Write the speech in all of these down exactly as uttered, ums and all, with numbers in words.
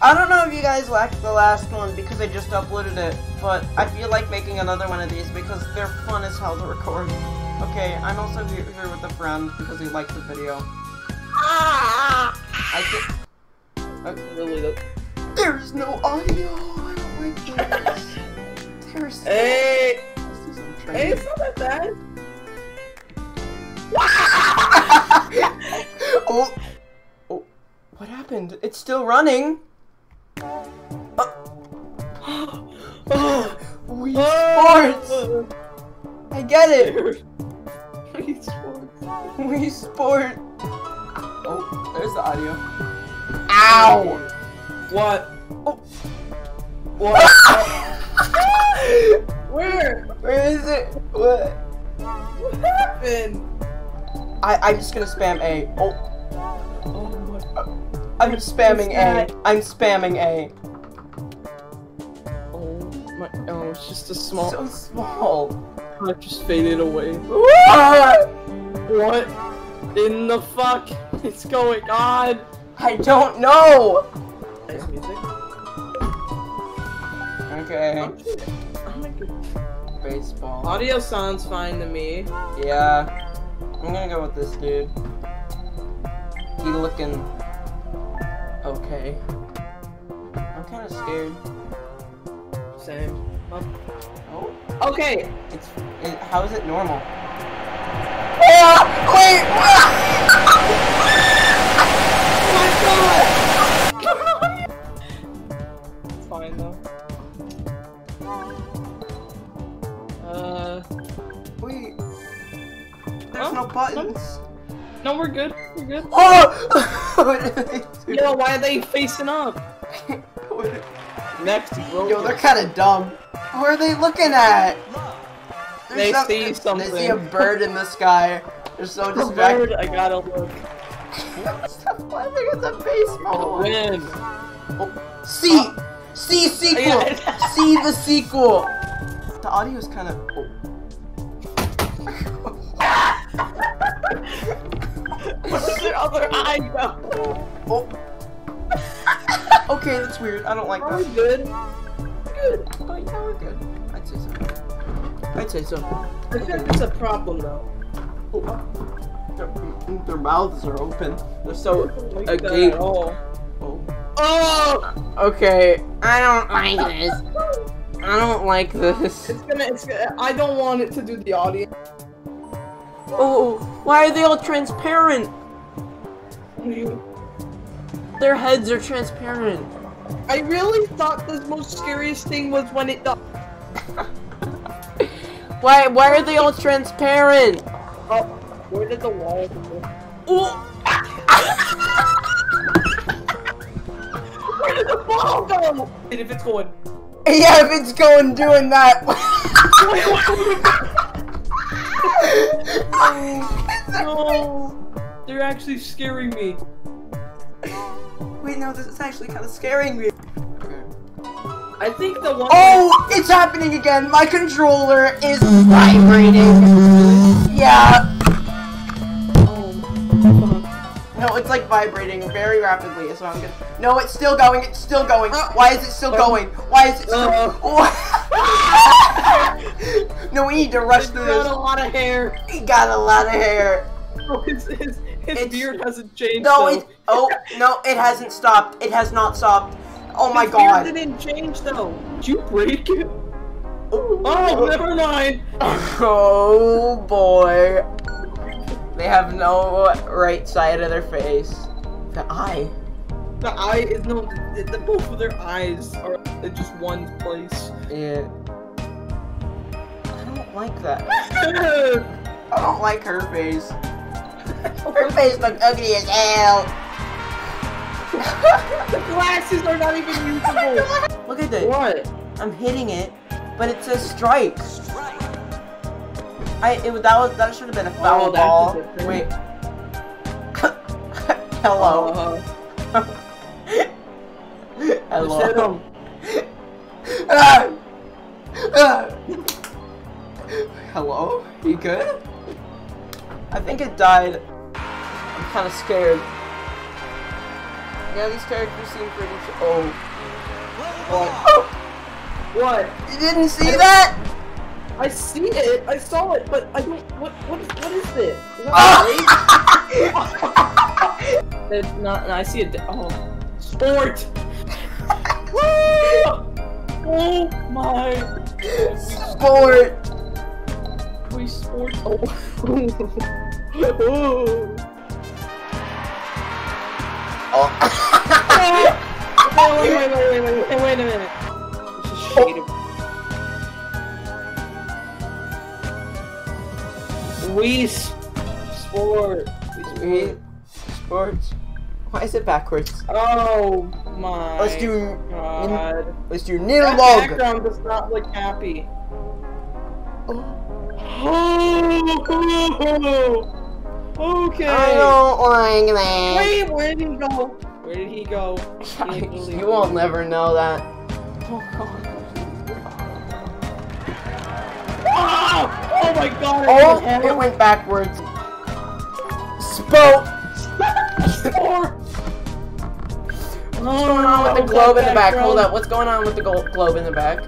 I don't know if you guys liked the last one because I just uploaded it, but I feel like making another one of these because they're fun as hell to record. Okay, I'm also here with a friend because he liked the video. I think... I really look. There's no audio! I don't like this. There's no... Hey! Hey, it's not that bad. Oh. Oh. What happened? It's still running. Oh. Oh. Wii Sports. Oh. I get it. Wii Sports. Wii Sport. Oh, there's the audio. Ow. What? Oh. What? Where? Where is it? What? What happened? I I'm just gonna spam A. Oh. Oh my. I'm spamming A. I'm spamming A. Oh my. Oh, it's just a small. So small. I just faded away. What? What in the fuck is going on? I don't know. Nice music. Okay. Okay. Baseball. Audio sounds fine to me. Yeah. I'm gonna go with this dude. He looking okay. I'm kinda scared. Same. Oh. Oh. Okay. It's it, how is it normal? Oh, wait! Oh my god! It's fine though. Uh, wait. There's oh, no buttons. No, we're good. We're good. Oh! Yo, why are they facing up? Next, bro. Yo, they're kind of dumb. What are they looking at? There's they something, see something. They see a bird in the sky. They're so distracted. Bird, I gotta look. Stop laughing at the baseball. Win. Oh, see, oh. see sequel. See the sequel. The audio is kind of. Oh. What's your other eye though? Oh. Okay, that's weird. I don't like that. We're good. Good. Oh, yeah, we're good. I'd say so. I'd say so. I think okay. It's a problem though. Oh. Their, their mouths are open. They're so like agape. Oh. Oh. Oh. Okay. I don't like this. I don't like this. It's gonna, it's gonna, I don't want it to do the audience. Oh, why are they all transparent? Their heads are transparent. I really thought the most scariest thing was when it died. why, why are they all transparent? Oh, where did the wall go? Oh. Where did the ball go? And if it's going. Yeah, if it's going doing that. No, they're actually scaring me. Wait, no, this is actually kind of scaring me. I think the one. Oh, it's happening again. My controller is vibrating. Yeah. No, it's like vibrating very rapidly, so I'm gonna- No, it's still going, it's still going! Why is it still going? Why is it still- oh. No, we need to rush it's through this. He got a lot of hair. He got a lot of hair. Oh, his, his, his beard hasn't changed, No, though. It, oh, no, it hasn't stopped. It has not stopped. Oh my his god. His beard didn't change, though. Did you break it? Oh, oh never mind. Oh, boy. They have no right side of their face. The eye. The eye is no. The, the, both of their eyes are in just one place. Yeah. I don't like that. I don't like her face. Her face looks ugly as hell. The glasses are not even usable. Look at this. What? I'm hitting it, but it says strike. Strike. I it that was that should have been a foul oh, ball. Wait. Hello. Uh, Hello. Ah! Ah! Hello? You good? I think it died. I'm kind of scared. Now these characters seem pretty... Oh. What? Oh. What? You didn't see I that? I see it. I saw it, but I don't... What? What is, what is this? Is that oh. It's not... No, I see it. Oh. Sport! Oh my... Sport! Wii Sports. Oh. Oh. Wait, wait, wait, wait, wait, wait, wait a minute. This is shade of... Wii Sports. Wii Sports. Why is it backwards? Oh my. Let's do. God. Let's do Needle Log. That background does not look happy. Oh. Oh. Okay. I don't like that. Wait, where did he go? Where did he go? You won't never know that. Oh, God. Oh, oh my God! Oh, it hell. went backwards. Spoke. Spore. What's going on with the globe in the back? Hold up. What's going on with the globe in the back?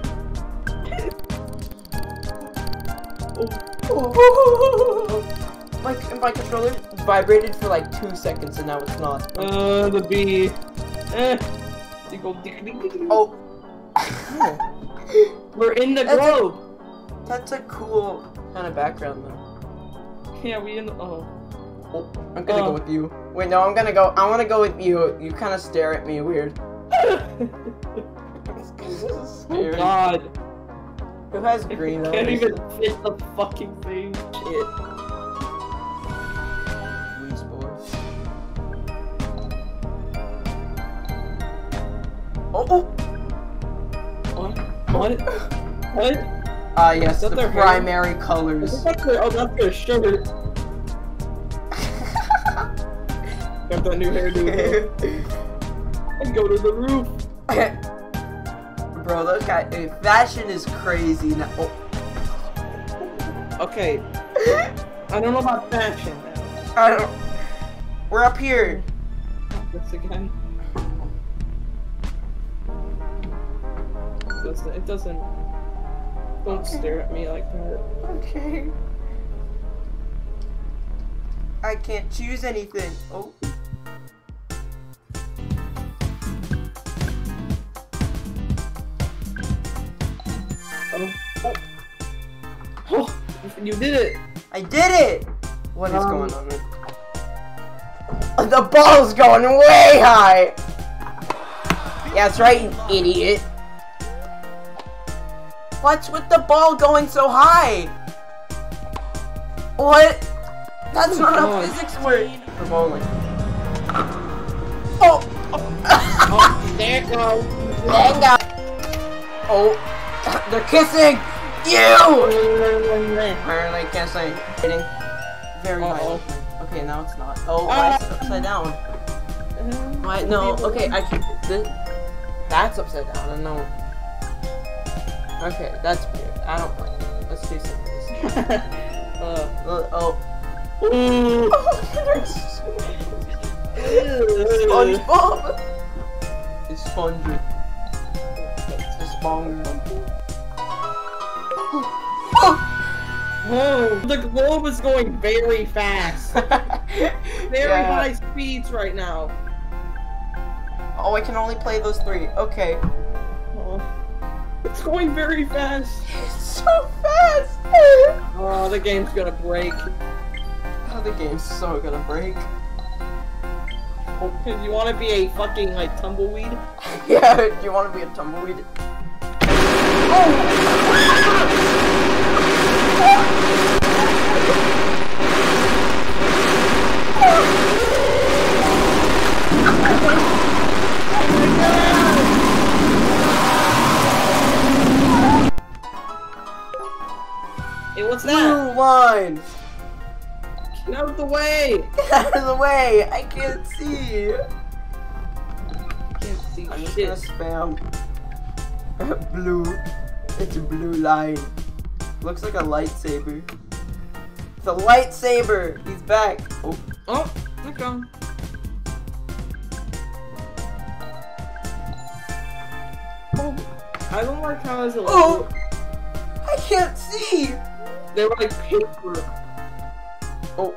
Oh. My, my controller vibrated for like two seconds and now it's not. Uh, the bee. Eh. Oh. We're in the globe. That's, that's a cool kind of background though. Yeah, we in the. Oh. oh I'm gonna oh. go with you. Wait, no, I'm gonna go. I wanna go with you. You kind of stare at me weird. This is scary. Oh God. Who has green eyes? Can't even fit the fucking thing. Shit. Oh! What? What? What? Ah, uh, yes, the primary hair? colors. That's their, oh, that's their shirt. Got that new hairdo. I go to the roof. Bro, those guys. Hey, fashion is crazy now. Oh. Okay. I don't know about fashion. I don't. We're up here. This again. It doesn't. Don't okay. stare at me like that. Okay. I can't choose anything. Oh. Oh. Oh. Oh. You did it. I did it. What um, is going on? There? The ball's going way high. Yeah, that's right, you idiot. What's with the ball going so high? What? That's not how physics work. For bowling. Oh! Oh, there goes. There goes. Oh, they're kissing. You! They're like kissing. Hitting. Very much. Okay, now it's not. Oh, why is it upside down? Why? No. Okay, I keep this. That's upside down. I know. Okay, that's weird. I don't like it. Let's do some of this. uh, oh. Ooh. SpongeBob! It's spongy. It's a spongy. Whoa, the globe is going very fast. Very yeah. high speeds right now. Oh, I can only play those three. Okay. It's going very fast. It's so fast. Oh, the game's gonna break. Oh, the game's so gonna break. Oh, you want to be a fucking like tumbleweed? Yeah, you want to be a tumbleweed? Oh! Hey, what's that? Blue line! Get out of the way! Get out of the way! I can't see! I can't see I'm shit. I'm just gonna spam. Blue. It's a blue line. Looks like a lightsaber. It's a lightsaber! He's back! Oh. Oh, look at him. I don't like how it's a little... Oh! I can't see! They were like paper. Oh.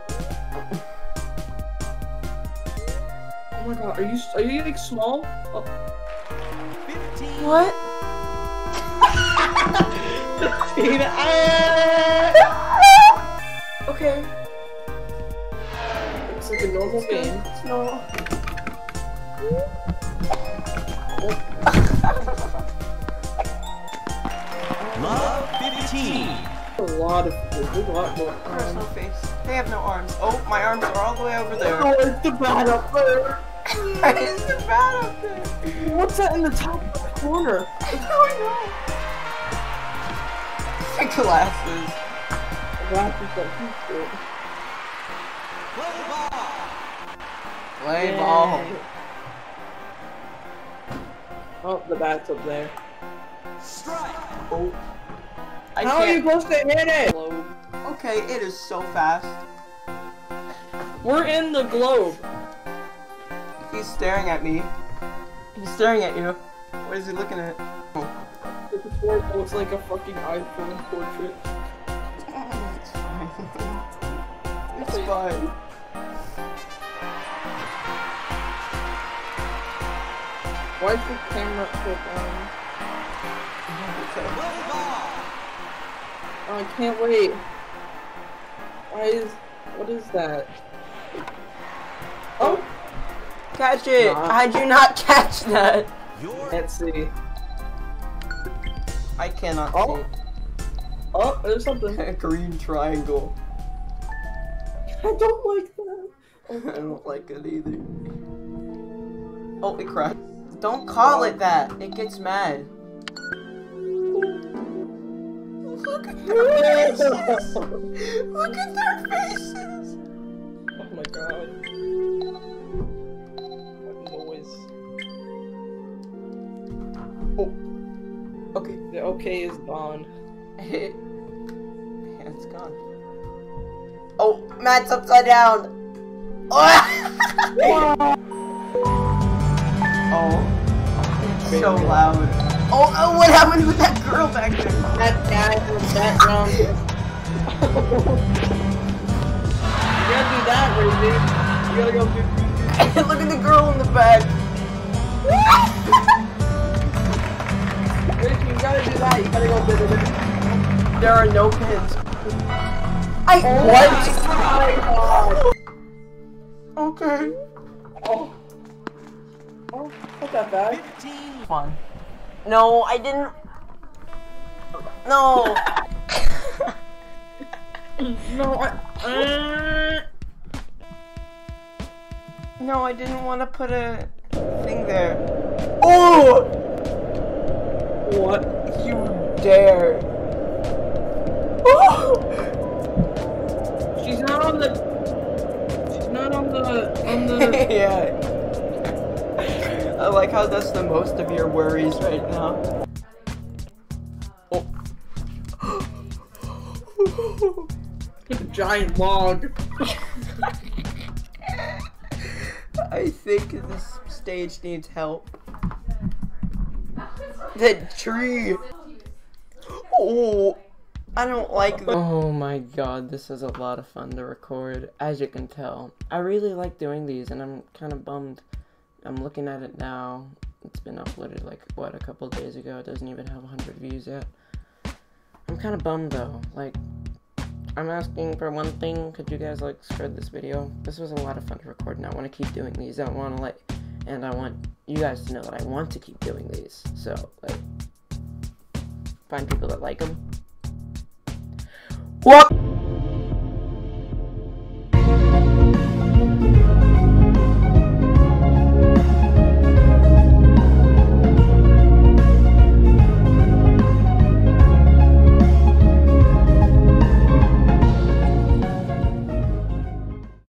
Oh my god, are you are you like small? Oh. What? Okay. It's like a normal game. It's normal. Love fifteen. A lot of people. A lot more. There's no face. They have no arms. Oh, my arms are all the way over there. Oh, it's the bat up there. That is the bat up there. What's that in the top of the corner? I don't know. Glasses. Play ball. Play ball. Oh, the bat's up there. Strike. Oh. I How can't. are you supposed to hit it? Globe. Okay, it is so fast. We're in the globe. He's staring at me. He's staring at you. What is he looking at? It looks like a fucking iPhone portrait. It's fine. It's fine. Why's the camera clip on? Oh, I can't wait. Why is... what is that? Oh! Catch it! Nah. How'd you not catch that? Let's see. I cannot oh. see. Oh, there's something. A green triangle. I don't like that. Oh, I don't like it either. Oh, it cracked. Don't call oh. it that. It gets mad. Look at their faces. Look at their faces. Oh my god. What noise. Oh. Okay, the okay is gone. Yeah, it's gone. Oh, Matt's upside down. Oh, oh it's so loud. Oh, oh, what happened with that girl back there? That dad was that wrong. You gotta do that, Rizzy. You gotta go fifty. Look at the girl in the back. You gotta do that, you gotta go bit it. There are no pins. I- oh What? My God. Okay. Oh. Oh, put that back. Fun. No, I didn't- No! No, I- No, I didn't want to put a thing there. Oh! What you dare? Oh! She's not on the. She's not on the. On the. Yeah. I like how that's the most of your worries right now. Oh. Giant log. I think this stage needs help. The tree. Oh, I don't like the- Oh my god, this is a lot of fun to record, as you can tell. I really like doing these, and I'm kind of bummed. I'm looking at it now. It's been uploaded like, what, a couple days ago. It doesn't even have one hundred views yet. I'm kind of bummed though. Like, I'm asking for one thing. Could you guys like spread this video? This was a lot of fun to record, and I want to keep doing these. I want to like- And I want you guys to know that I want to keep doing these. So, like, find people that like them. What?